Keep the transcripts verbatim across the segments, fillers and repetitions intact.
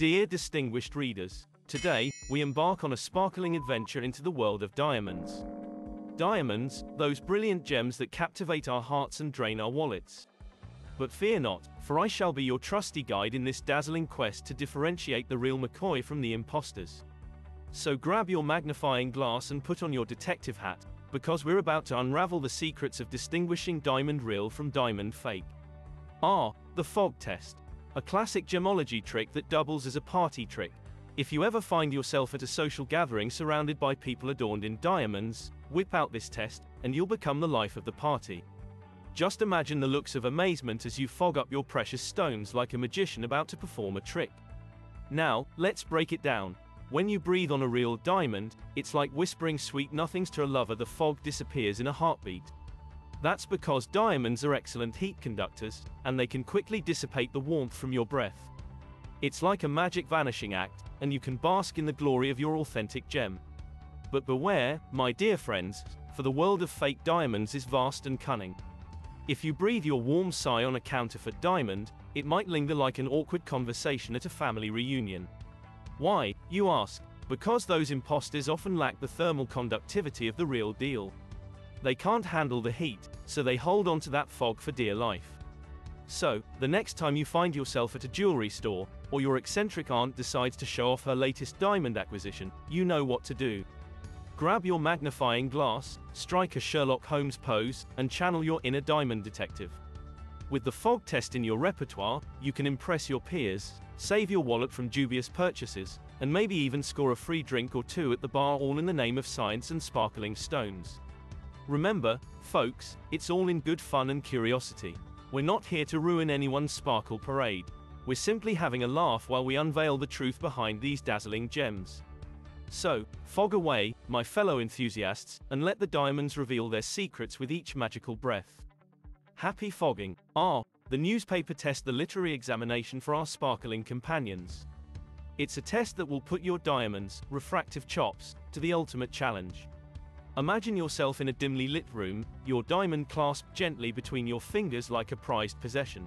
Dear distinguished readers, today, we embark on a sparkling adventure into the world of diamonds. Diamonds, those brilliant gems that captivate our hearts and drain our wallets. But fear not, for I shall be your trusty guide in this dazzling quest to differentiate the real McCoy from the imposters. So grab your magnifying glass and put on your detective hat, because we're about to unravel the secrets of distinguishing diamond real from diamond fake. R. The fog test. A classic gemology trick that doubles as a party trick. If you ever find yourself at a social gathering surrounded by people adorned in diamonds, whip out this test, and you'll become the life of the party. Just imagine the looks of amazement as you fog up your precious stones like a magician about to perform a trick. Now, let's break it down. When you breathe on a real diamond, it's like whispering sweet nothings to a lover. The fog disappears in a heartbeat. That's because diamonds are excellent heat conductors, and they can quickly dissipate the warmth from your breath. It's like a magic vanishing act, and you can bask in the glory of your authentic gem. But beware, my dear friends, for the world of fake diamonds is vast and cunning. If you breathe your warm sigh on a counterfeit diamond, it might linger like an awkward conversation at a family reunion. Why, you ask? Because those imposters often lack the thermal conductivity of the real deal. They can't handle the heat, so they hold on to that fog for dear life. So, the next time you find yourself at a jewelry store, or your eccentric aunt decides to show off her latest diamond acquisition, you know what to do. Grab your magnifying glass, strike a Sherlock Holmes pose, and channel your inner diamond detective. With the fog test in your repertoire, you can impress your peers, save your wallet from dubious purchases, and maybe even score a free drink or two at the bar, all in the name of science and sparkling stones. Remember, folks, it's all in good fun and curiosity. We're not here to ruin anyone's sparkle parade. We're simply having a laugh while we unveil the truth behind these dazzling gems. So, fog away, my fellow enthusiasts, and let the diamonds reveal their secrets with each magical breath. Happy fogging. R. The newspaper test. The literary examination for our sparkling companions. It's a test that will put your diamonds, refractive chops, to the ultimate challenge. Imagine yourself in a dimly lit room, your diamond clasped gently between your fingers like a prized possession.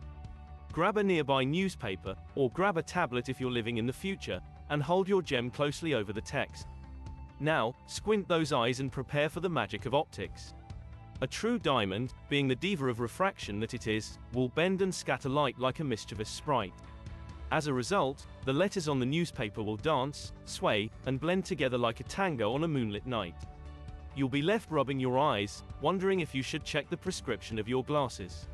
Grab a nearby newspaper, or grab a tablet if you're living in the future, and hold your gem closely over the text. Now, squint those eyes and prepare for the magic of optics. A true diamond, being the diva of refraction that it is, will bend and scatter light like a mischievous sprite. As a result, the letters on the newspaper will dance, sway, and blend together like a tango on a moonlit night. You'll be left rubbing your eyes, wondering if you should check the prescription of your glasses.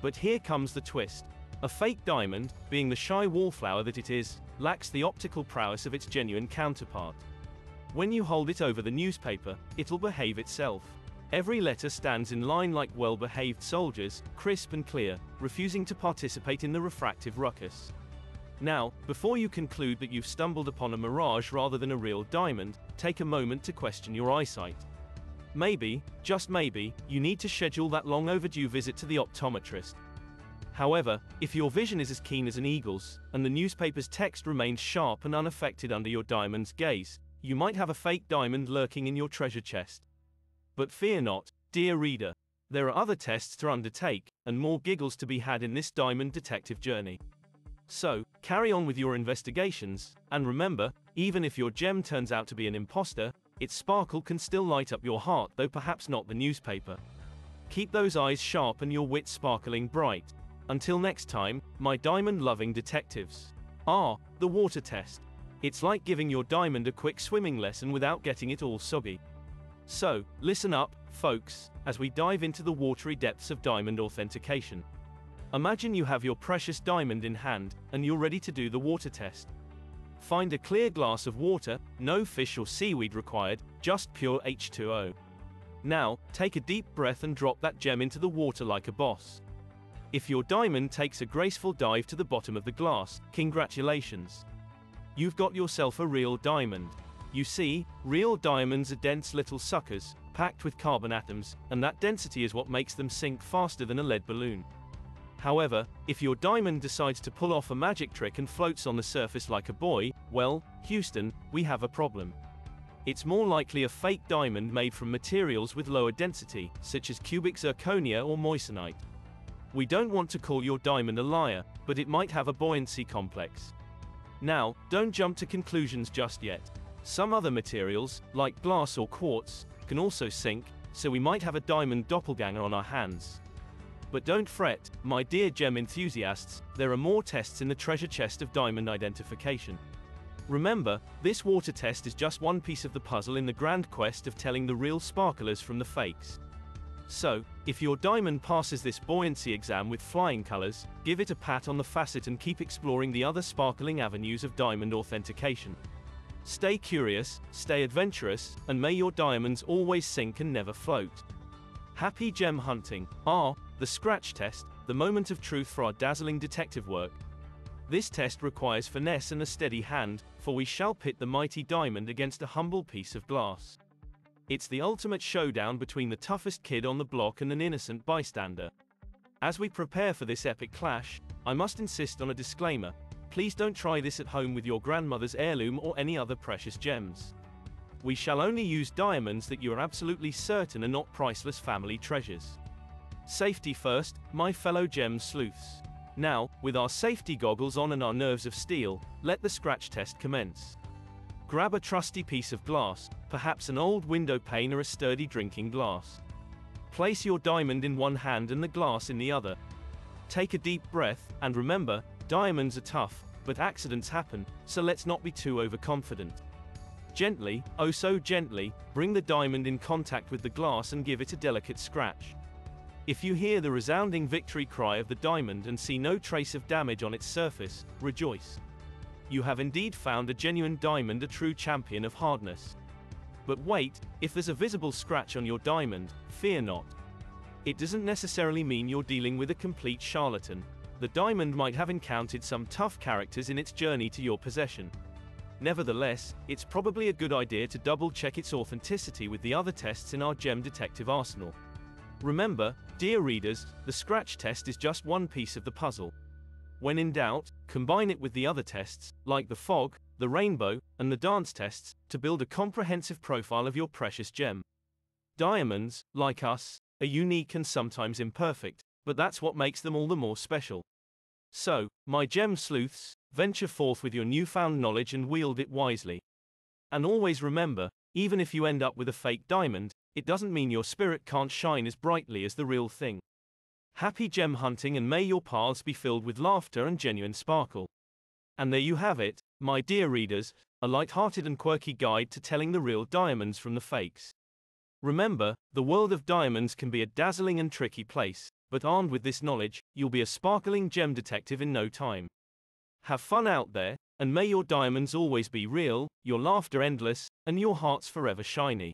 But here comes the twist. A fake diamond, being the shy wallflower that it is, lacks the optical prowess of its genuine counterpart. When you hold it over the newspaper, it'll behave itself. Every letter stands in line like well-behaved soldiers, crisp and clear, refusing to participate in the refractive ruckus. Now, before you conclude that you've stumbled upon a mirage rather than a real diamond, take a moment to question your eyesight. Maybe, just maybe, you need to schedule that long overdue visit to the optometrist. However, if your vision is as keen as an eagle's, and the newspaper's text remains sharp and unaffected under your diamond's gaze, you might have a fake diamond lurking in your treasure chest. But fear not, dear reader. There are other tests to undertake, and more giggles to be had in this diamond detective journey. So, carry on with your investigations, and remember, even if your gem turns out to be an imposter, its sparkle can still light up your heart, though perhaps not the newspaper. Keep those eyes sharp and your wit sparkling bright. Until next time, my diamond-loving detectives. R. The water test. It's like giving your diamond a quick swimming lesson without getting it all soggy. So, listen up, folks, as we dive into the watery depths of diamond authentication. Imagine you have your precious diamond in hand, and you're ready to do the water test. Find a clear glass of water, no fish or seaweed required, just pure H two O. Now, take a deep breath and drop that gem into the water like a boss. If your diamond takes a graceful dive to the bottom of the glass, congratulations. You've got yourself a real diamond. You see, real diamonds are dense little suckers, packed with carbon atoms, and that density is what makes them sink faster than a lead balloon. However, if your diamond decides to pull off a magic trick and floats on the surface like a buoy, well, Houston, we have a problem. It's more likely a fake diamond made from materials with lower density, such as cubic zirconia or moissanite. We don't want to call your diamond a liar, but it might have a buoyancy complex. Now, don't jump to conclusions just yet. Some other materials, like glass or quartz, can also sink, so we might have a diamond doppelganger on our hands. But don't fret, my dear gem enthusiasts, there are more tests in the treasure chest of diamond identification. Remember, this water test is just one piece of the puzzle in the grand quest of telling the real sparklers from the fakes. So, if your diamond passes this buoyancy exam with flying colors, give it a pat on the facet and keep exploring the other sparkling avenues of diamond authentication. Stay curious, stay adventurous, and may your diamonds always sink and never float. Happy gem hunting! Ah, the scratch test, the moment of truth for our dazzling detective work. This test requires finesse and a steady hand, for we shall pit the mighty diamond against a humble piece of glass. It's the ultimate showdown between the toughest kid on the block and an innocent bystander. As we prepare for this epic clash, I must insist on a disclaimer. Please don't try this at home with your grandmother's heirloom or any other precious gems. We shall only use diamonds that you are absolutely certain are not priceless family treasures. Safety first, my fellow gem sleuths. Now, with our safety goggles on and our nerves of steel, let the scratch test commence. Grab a trusty piece of glass, perhaps an old window pane or a sturdy drinking glass. Place your diamond in one hand and the glass in the other. Take a deep breath, and remember, diamonds are tough, but accidents happen, so let's not be too overconfident. Gently, oh so gently, bring the diamond in contact with the glass and give it a delicate scratch. If you hear the resounding victory cry of the diamond and see no trace of damage on its surface, rejoice. You have indeed found a genuine diamond, a true champion of hardness. But wait, if there's a visible scratch on your diamond, fear not. It doesn't necessarily mean you're dealing with a complete charlatan. The diamond might have encountered some tough characters in its journey to your possession. Nevertheless, it's probably a good idea to double-check its authenticity with the other tests in our gem detective arsenal. Remember, dear readers, the scratch test is just one piece of the puzzle. When in doubt, combine it with the other tests, like the fog, the rainbow, and the dance tests, to build a comprehensive profile of your precious gem. Diamonds, like us, are unique and sometimes imperfect, but that's what makes them all the more special. So, my gem sleuths, venture forth with your newfound knowledge and wield it wisely. And always remember, even if you end up with a fake diamond, it doesn't mean your spirit can't shine as brightly as the real thing. Happy gem hunting, and may your paths be filled with laughter and genuine sparkle. And there you have it, my dear readers, a light-hearted and quirky guide to telling the real diamonds from the fakes. Remember, the world of diamonds can be a dazzling and tricky place, but armed with this knowledge, you'll be a sparkling gem detective in no time. Have fun out there, and may your diamonds always be real, your laughter endless, and your hearts forever shiny.